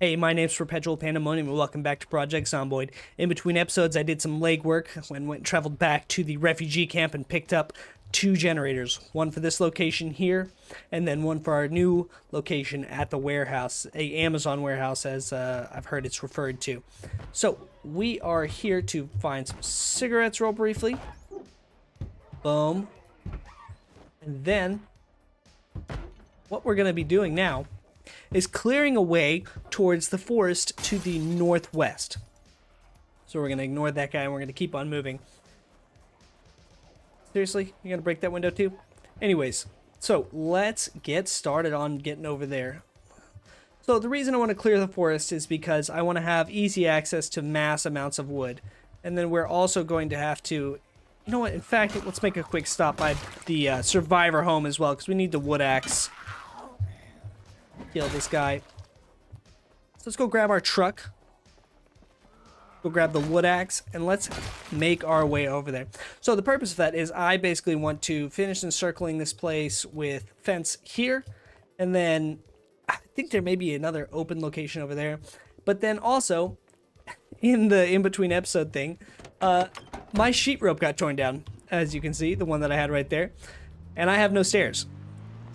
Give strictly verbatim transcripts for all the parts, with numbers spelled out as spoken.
Hey, my name's Perpetual Pandemonium and welcome back to Project Zomboid. In between episodes, I did some legwork and went and traveled back to the refugee camp and picked up two generators. One for this location here, and then one for our new location at the warehouse, a Amazon warehouse as uh, I've heard it's referred to. So, we are here to find some cigarettes real briefly. Boom. And then, what we're going to be doing now is clearing a way towards the forest to the northwest. So we're going to ignore that guy and we're going to keep on moving. Seriously? You're going to break that window too? Anyways, so let's get started on getting over there. So the reason I want to clear the forest is because I want to have easy access to mass amounts of wood. And then we're also going to have to... You know what? In fact, let's make a quick stop by the uh, survivor home as well, because we need the wood axe. Kill this guy. So let's go grab our truck. Go grab the wood axe and let's make our way over there. So the purpose of that is I basically want to finish encircling this place with fence here, and then I think there may be another open location over there. But then also in the in between episode thing, uh, my sheet rope got torn down, as you can see, the one that I had right there, and I have no stairs,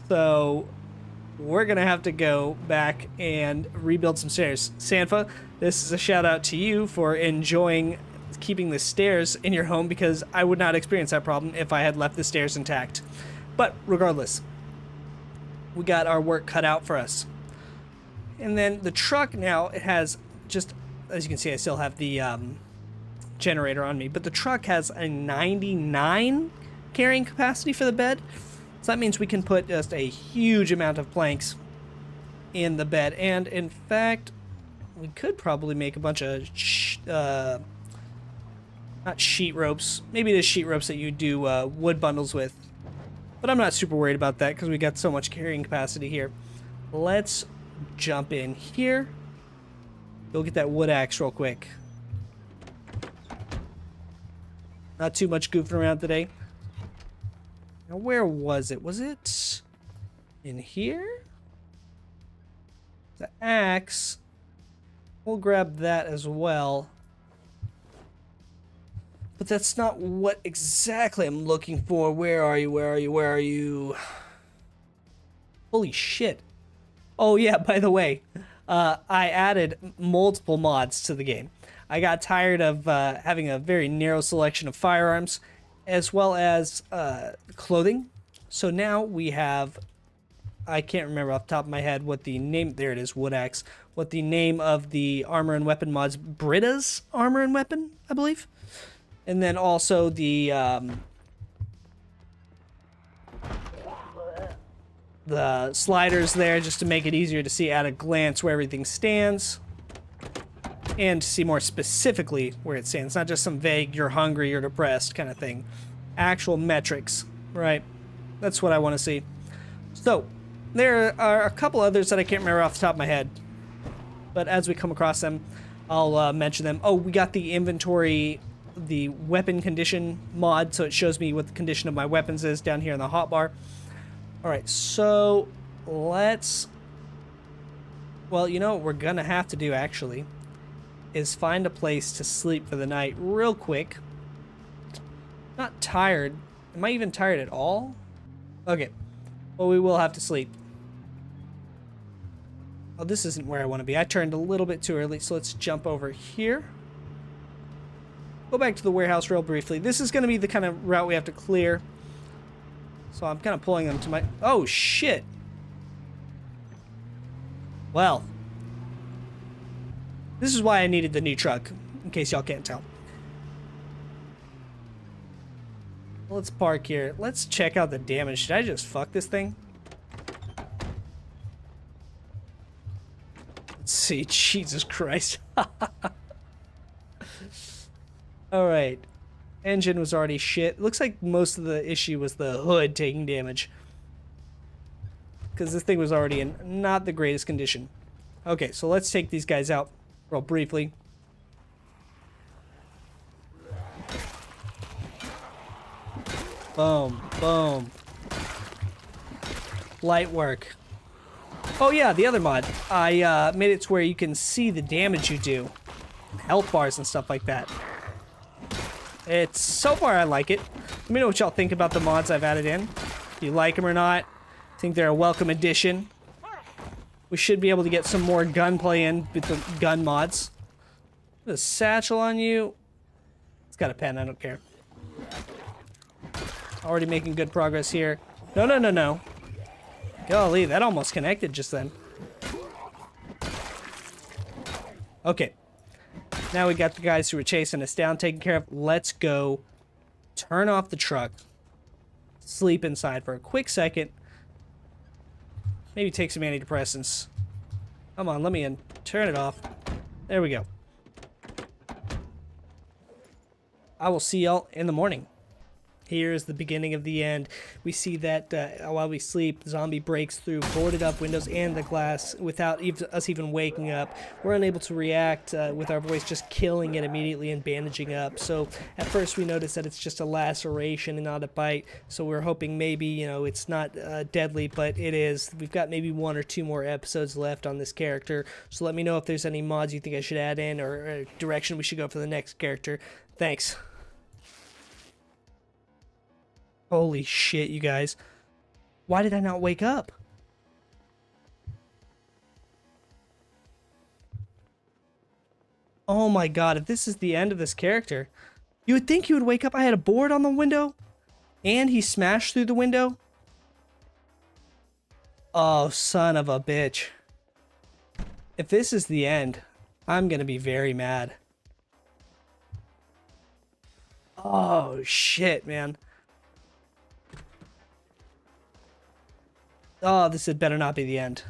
so we're gonna have to go back and rebuild some stairs. Sanfa, this is a shout out to you for enjoying keeping the stairs in your home, because I would not experience that problem if I had left the stairs intact. But regardless, we got our work cut out for us. And then the truck now, it has just, as you can see, I still have the um, generator on me, but the truck has a ninety-nine carrying capacity for the bed. So that means we can put just a huge amount of planks in the bed. And in fact, we could probably make a bunch of, sh uh, not sheet ropes, maybe the sheet ropes that you do uh, wood bundles with. But I'm not super worried about that because we got so much carrying capacity here. Let's jump in here. Go get that wood axe real quick. Not too much goofing around today. Now, where was it? Was it in here? The axe. We'll grab that as well. But that's not what exactly I'm looking for. Where are you? Where are you? Where are you? Holy shit. Oh, yeah, by the way, uh, I added multiple mods to the game. I got tired of uh, having a very narrow selection of firearms, as well as uh, clothing. So now we have, I can't remember off the top of my head what the name, there it is, wood axe, what the name of the armor and weapon mods, Brita's Armor and Weapon, I believe. And then also the, um, the sliders there, just to make it easier to see at a glance where everything stands. And to see more specifically where it stands, not just some vague, you're hungry, you're depressed kind of thing. Actual metrics, right? That's what I want to see. So, there are a couple others that I can't remember off the top of my head. But as we come across them, I'll uh, mention them. Oh, we got the inventory, the weapon condition mod, so it shows me what the condition of my weapons is down here in the hotbar. Alright, so let's... Well, you know what we're going to have to do, actually, is find a place to sleep for the night real quick. Not tired. Am I even tired at all? Okay. Well, we will have to sleep. Oh, this isn't where I want to be. I turned a little bit too early, so let's jump over here. Go back to the warehouse real briefly. This is going to be the kind of route we have to clear. So I'm kind of pulling them to my... Oh, shit! Well... This is why I needed the new truck, in case y'all can't tell. Let's park here. Let's check out the damage. Should I just fuck this thing? Let's see. Jesus Christ. Alright. Engine was already shit. Looks like most of the issue was the hood taking damage. Because this thing was already in not the greatest condition. Okay, so let's take these guys out. Real briefly. Boom, boom. Light work. Oh yeah, the other mod. I uh, made it to where you can see the damage you do. Health bars and stuff like that. It's, so far I like it. Let me know what y'all think about the mods I've added in. If you like them or not. I think they're a welcome addition. We should be able to get some more gunplay in with the gun mods. Put a satchel on you. It's got a pen, I don't care. Already making good progress here. No, no, no, no. Golly, that almost connected just then. Okay. Now we got the guys who were chasing us down taken care of. Let's go turn off the truck. Sleep inside for a quick second. Maybe take some antidepressants. Come on, let me in. Turn it off. There we go. I will see y'all in the morning. Here's the beginning of the end. We see that uh, while we sleep, the zombie breaks through boarded up windows and the glass without even us even waking up. We're unable to react uh, with our voice, just killing it immediately and bandaging up. So at first we notice that it's just a laceration and not a bite. So we're hoping maybe, you know, it's not uh, deadly, but it is. We've got maybe one or two more episodes left on this character. So let me know if there's any mods you think I should add in or, or direction we should go for the next character. Thanks. Holy shit, you guys. Why did I not wake up? Oh my god, if this is the end of this character, you would think he would wake up. I had a board on the window, and he smashed through the window. Oh, son of a bitch. If this is the end, I'm gonna be very mad. Oh shit, man. Oh, this had better not be the end.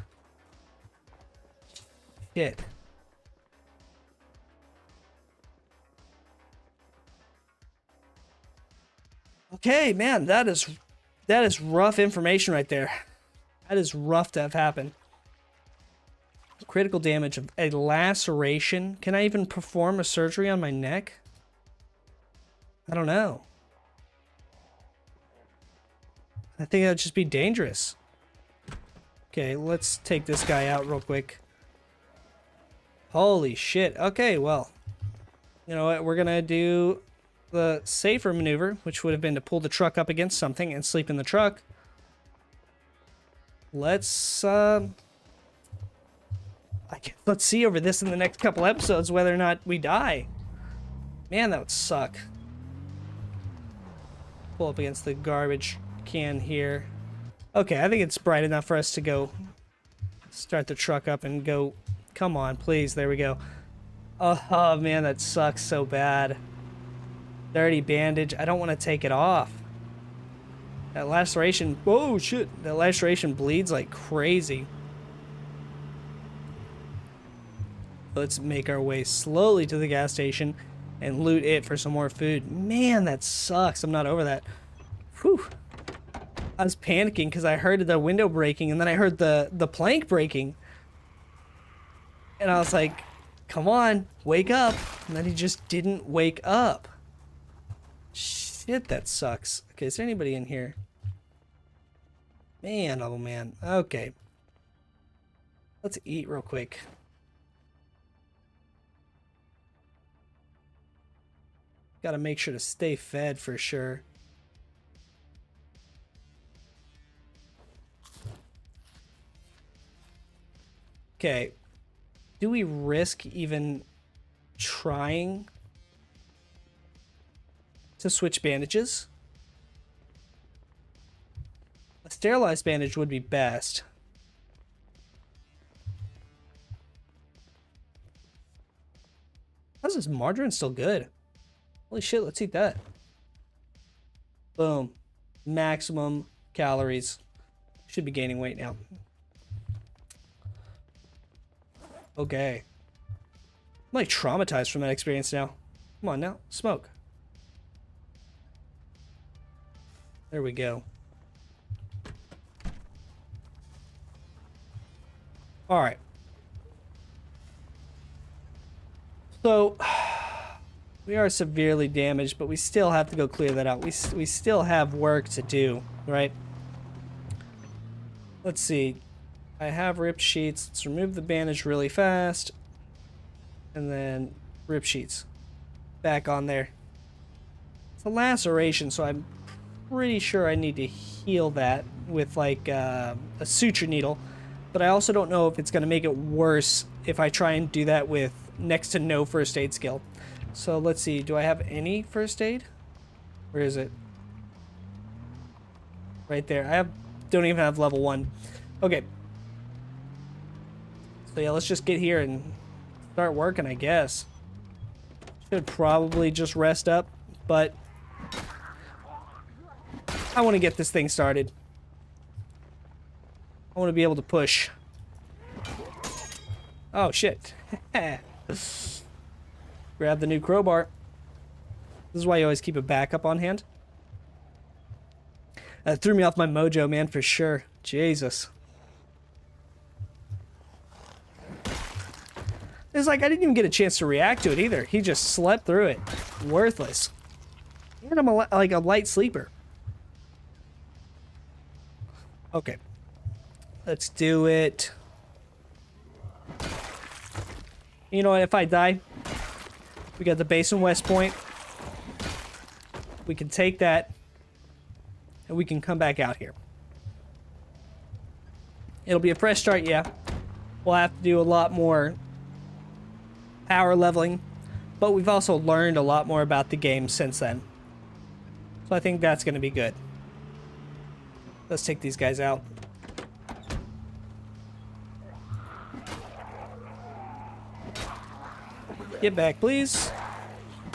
Shit. Okay, man, that is that is rough information right there. That is rough to have happened. Critical damage of a laceration. Can I even perform a surgery on my neck? I don't know. I think that would just be dangerous. Okay, let's take this guy out real quick. Holy shit. Okay, well. You know what? We're going to do the safer maneuver, which would have been to pull the truck up against something and sleep in the truck. Let's, um... I can't, let's see over this in the next couple episodes whether or not we die. Man, that would suck. Pull up against the garbage can here. Okay, I think it's bright enough for us to go start the truck up and go. Come on, please. There we go. Oh, oh man, that sucks so bad. Dirty bandage. I don't want to take it off. That laceration. Oh, shit. That laceration bleeds like crazy. Let's make our way slowly to the gas station and loot it for some more food. Man, that sucks. I'm not over that. Whew. I was panicking because I heard the window breaking and then I heard the, the plank breaking. And I was like, come on, wake up. And then he just didn't wake up. Shit, that sucks. Okay, is there anybody in here? Man, oh man. Okay. Let's eat real quick. Gotta make sure to stay fed for sure. Okay, do we risk even trying to switch bandages? A sterilized bandage would be best. How's this margarine still good? Holy shit, let's eat that. Boom. Maximum calories. Should be gaining weight now. Okay. I'm like traumatized from that experience now. Come on now, smoke. There we go. Alright. So, we are severely damaged, but we still have to go clear that out. We, we still have work to do, right? Let's see. I have ripped sheets. Let's remove the bandage really fast. And then rip sheets back on there. It's a laceration, so I'm pretty sure I need to heal that with like uh, a suture needle. But I also don't know if it's going to make it worse if I try and do that with next to no first aid skill. So let's see, do I have any first aid? Where is it? Right there. I have, don't even have level one. Okay. So yeah, let's just get here and start working, I guess. Should probably just rest up, but I want to get this thing started. I want to be able to push. Oh, shit. Grab the new crowbar. This is why you always keep a backup on hand. That threw me off my mojo, man, for sure. Jesus. It's like I didn't even get a chance to react to it either. He just slept through it. Worthless. And I'm a, like a light sleeper. Okay. Let's do it. You know what? If I die, we got the base in West Point. We can take that, and we can come back out here. It'll be a fresh start, yeah. We'll have to do a lot more power leveling, but we've also learned a lot more about the game since then. So I think that's going to be good. Let's take these guys out. Get back, please.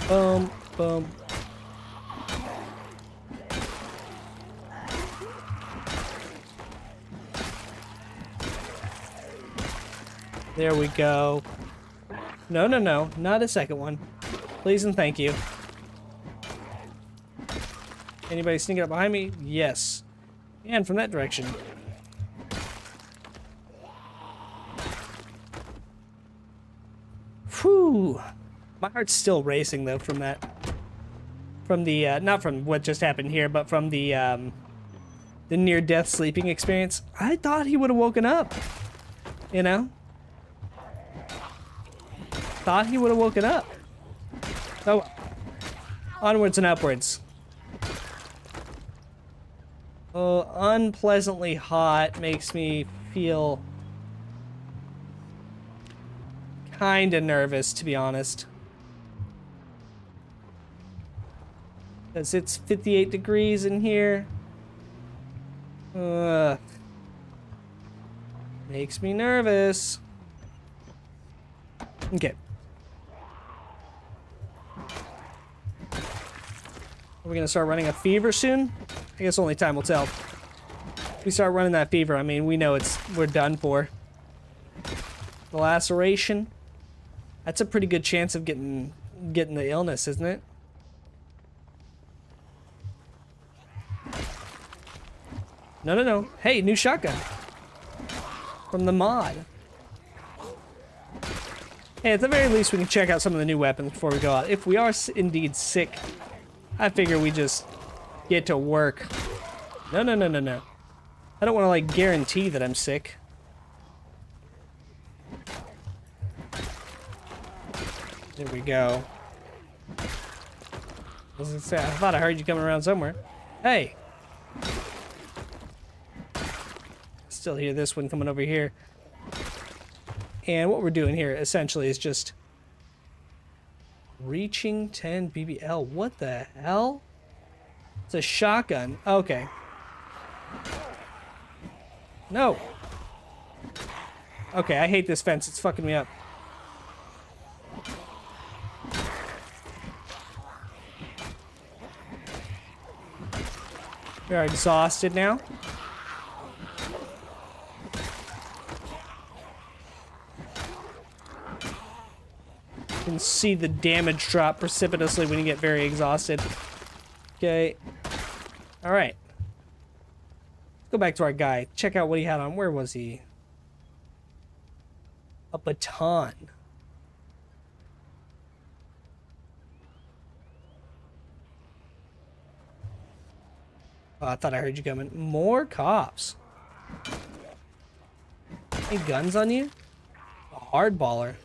Boom, boom. There we go. No, no, no. Not a second one. Please and thank you. Anybody sneaking up behind me? Yes. And from that direction. Whew. My heart's still racing though from that, from the uh, not from what just happened here, but from the um, the near-death sleeping experience. I thought he would have woken up, you know. Thought he would have woken up. Oh, onwards and upwards. Oh, unpleasantly hot makes me feel kinda nervous, to be honest. Because it's fifty-eight degrees in here. Ugh. Makes me nervous. Okay. Are we gonna start running a fever soon? I guess only time will tell. If we start running that fever, I mean, we know it's we're done for. The laceration. That's a pretty good chance of getting getting the illness, isn't it? No, no, no. Hey, new shotgun. From the mod. Hey, at the very least, we can check out some of the new weapons before we go out. If we are indeed sick, I figure we just get to work. No, no, no, no, no. I don't want to, like, guarantee that I'm sick. There we go. I was gonna say, I thought I heard you coming around somewhere. Hey! Still hear this one coming over here. And what we're doing here, essentially, is just reaching ten B B L. What the hell? It's a shotgun. Okay. No! Okay, I hate this fence. It's fucking me up. We are exhausted now. You can see the damage drop precipitously when you get very exhausted. Okay. Alright. Let's go back to our guy. Check out what he had on. Where was he? A baton. Oh, I thought I heard you coming. More cops. Any guns on you? A hardballer.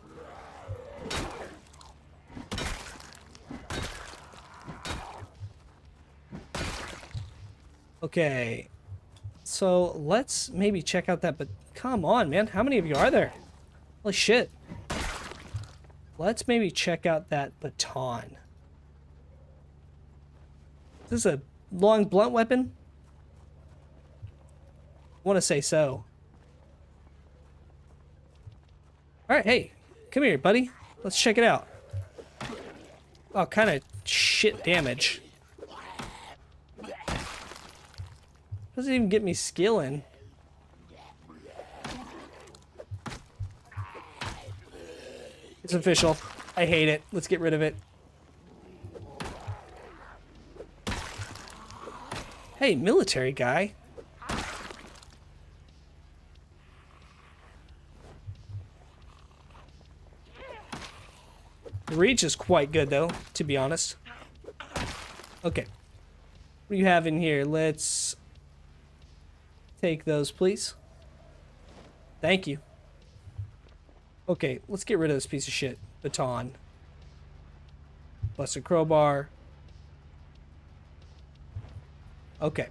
Okay, so let's maybe check out that, but come on, man. How many of you are there? Holy shit. Let's maybe check out that baton. Is this a long blunt weapon? I want to say so. All right, hey, come here, buddy. Let's check it out. Oh, kind of shit damage. Doesn't even get me skill in. It's official. I hate it. Let's get rid of it. Hey, military guy. The reach is quite good, though, to be honest. Okay. What do you have in here? Let's... take those, please. Thank you. Okay, let's get rid of this piece of shit baton. Busted crowbar. Okay.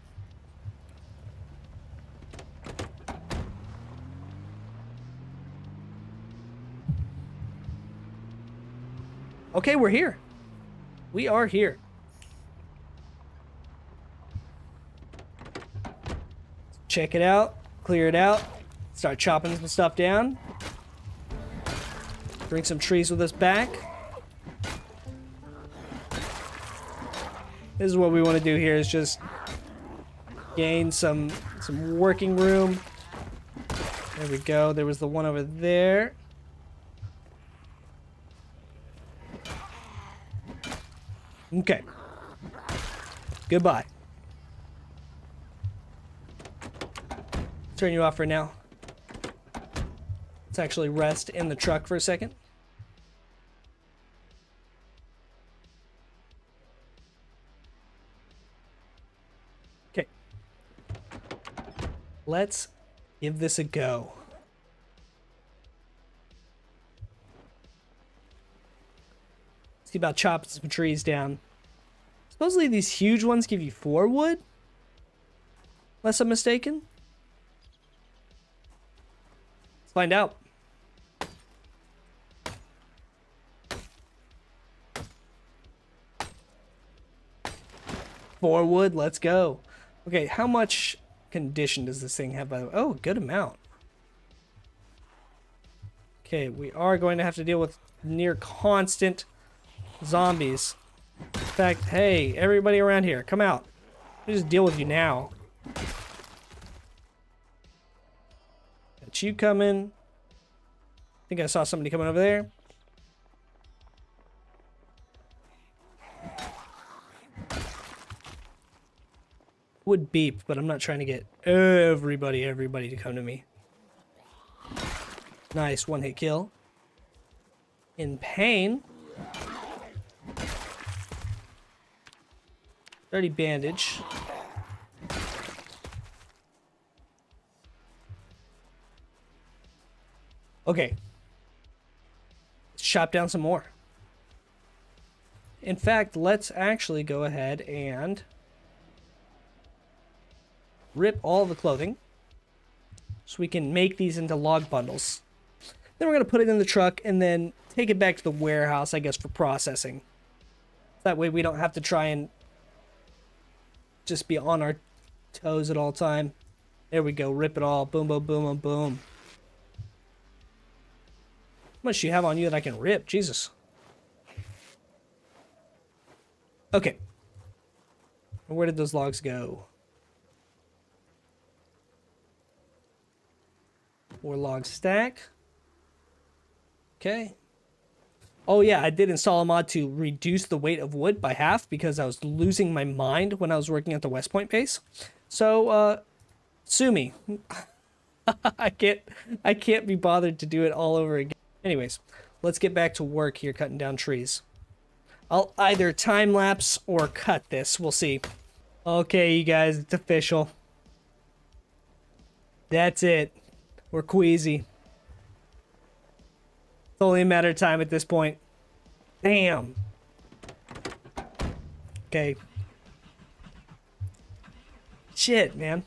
Okay, we're here. We are here. Check it out, clear it out, start chopping some stuff down, bring some trees with us back. This is what we want to do here, is just gain some some working room. There we go. There was the one over there. Okay, goodbye. Turn you off for now. Let's actually rest in the truck for a second. Okay. Let's give this a go. See about chopping some trees down. Supposedly these huge ones give you four wood, unless I'm mistaken. Find out. Four wood, let's go. Okay, how much condition does this thing have, by the way? Oh, good amount. Okay, we are going to have to deal with near constant zombies. In fact, hey, everybody around here, come out. Let me just deal with you now. You coming? I think I saw somebody coming over there. Would beep, but I'm not trying to get everybody, everybody to come to me. Nice one hit kill. In pain. Dirty bandage. Okay, let's chop down some more. In fact, let's actually go ahead and rip all the clothing so we can make these into log bundles. Then we're going to put it in the truck and then take it back to the warehouse, I guess, for processing. That way we don't have to try and just be on our toes at all time. There we go, rip it all, boom, boom, boom, boom, boom. How much do you have on you that I can rip? Jesus. Okay. Where did those logs go? Four log stack. Okay. Oh yeah, I did install a mod to reduce the weight of wood by half because I was losing my mind when I was working at the West Point base. So, uh, sue me. I can't, I can't be bothered to do it all over again. Anyways, let's get back to work here cutting down trees. I'll either time-lapse or cut this. We'll see. Okay, you guys, it's official. That's it. We're queasy. only a matter of time at this point. Damn. Okay. Shit, man.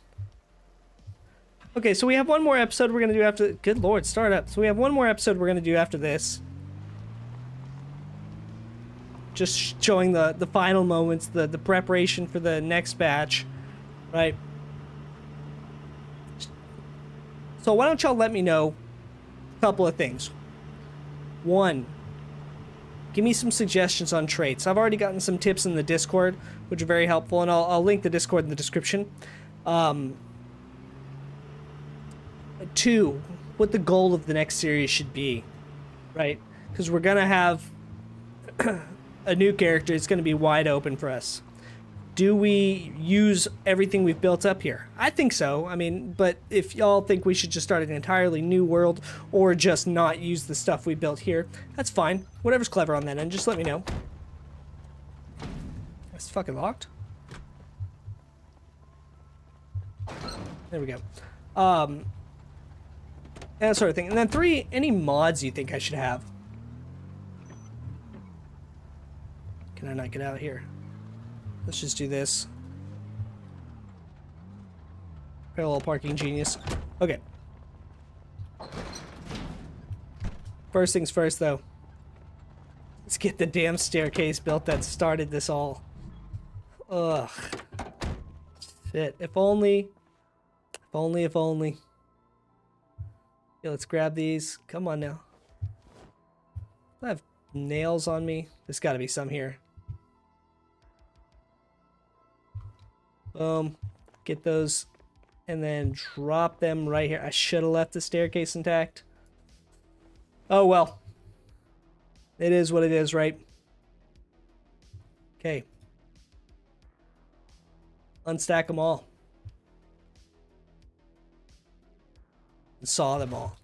Okay, so we have one more episode we're gonna do after. Good lord, start up. So we have one more episode we're gonna do after this. Just showing the the final moments, the the preparation for the next batch, right? So why don't y'all let me know a couple of things. One, give me some suggestions on traits. I've already gotten some tips in the Discord, which are very helpful, and I'll I'll link the Discord in the description. Um. Two, what the goal of the next series should be, right? Because we're gonna have a new character. It's gonna be wide open for us. Do we use everything we've built up here? I think so. I mean, but if y'all think we should just start an entirely new world or just not use the stuff we built here, that's fine. Whatever's clever on that end, just let me know. That's fucking locked. There we go. Um, and that sort of thing. And then three, any mods you think I should have. Can I not get out of here? Let's just do this. Parallel parking genius. Okay. First things first, though. Let's get the damn staircase built that started this all. Ugh. Shit. If only. If only, if only. Let's grab these. Come on now. I have nails on me. There's got to be some here. Boom. Get those and then drop them right here. I should have left the staircase intact. Oh well. It is what it is, right? Okay. Unstack them all. Saw them all,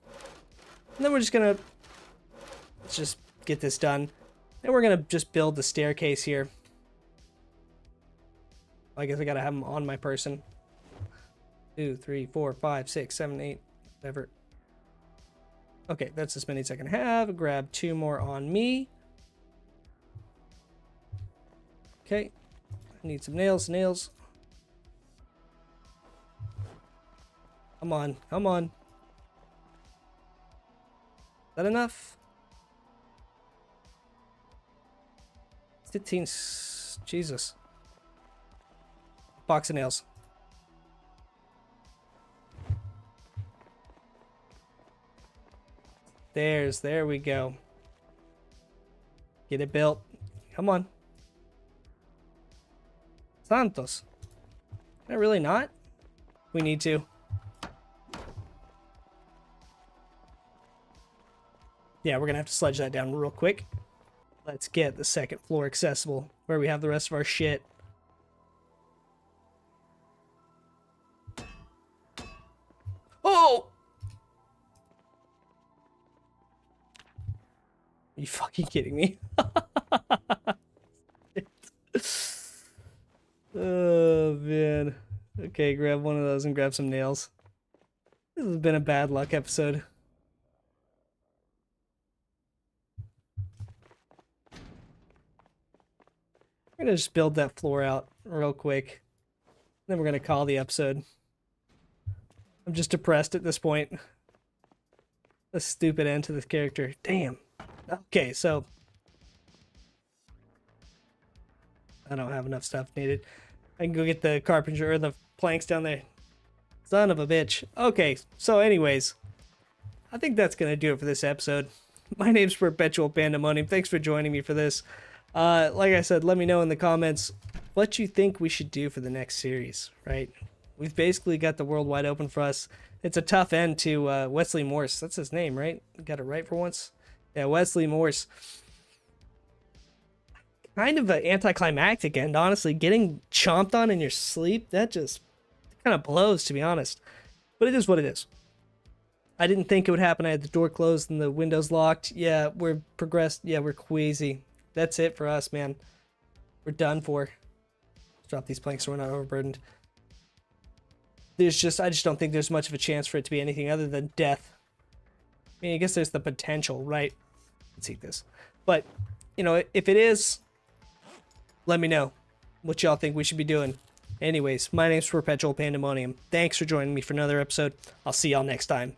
and then we're just gonna let's just get this done, and we're gonna just build the staircase here. I guess I gotta have them on my person. Two, three, four, five, six, seven, eight, whatever. Okay, that's as many as I can have. Grab two more on me. Okay, I need some nails nails. Come on, come on. Is that enough? fifteen. Jesus. Box of nails. There's. There we go. Get it built. Come on. Santos. Can I really not? We need to. Yeah, we're going to have to sledge that down real quick. Let's get the second floor accessible, where we have the rest of our shit. Oh! Are you fucking kidding me? Oh, man. Okay, grab one of those and grab some nails. This has been a bad luck episode. We're gonna just build that floor out real quick, then we're gonna call the episode. I'm just depressed at this point. A stupid end to this character. Damn. Okay, so I don't have enough stuff needed. I can go get the carpenter or the planks down there. Son of a bitch. Okay, so anyways, I think that's gonna do it for this episode. My name's Perpetual Pandemonium. Thanks for joining me for this. Uh, like I said, let me know in the comments what you think we should do for the next series, right? We've basically got the world wide open for us. It's a tough end to uh, Wesley Morse. That's his name, right? Got it right for once. Yeah, Wesley Morse. Kind of an anticlimactic end, honestly. Getting chomped on in your sleep, that just kind of blows, to be honest. But it is what it is. I didn't think it would happen. I had the door closed and the windows locked. Yeah, we're progressed. Yeah, we're queasy. That's it for us, man. We're done for. Let's drop these planks so we're not overburdened. There's just, I just don't think there's much of a chance for it to be anything other than death. I mean, I guess there's the potential, right? critique this. But, you know, if it is, let me know what y'all think we should be doing. Anyways, my name's Perpetual Pandemonium. Thanks for joining me for another episode. I'll see y'all next time.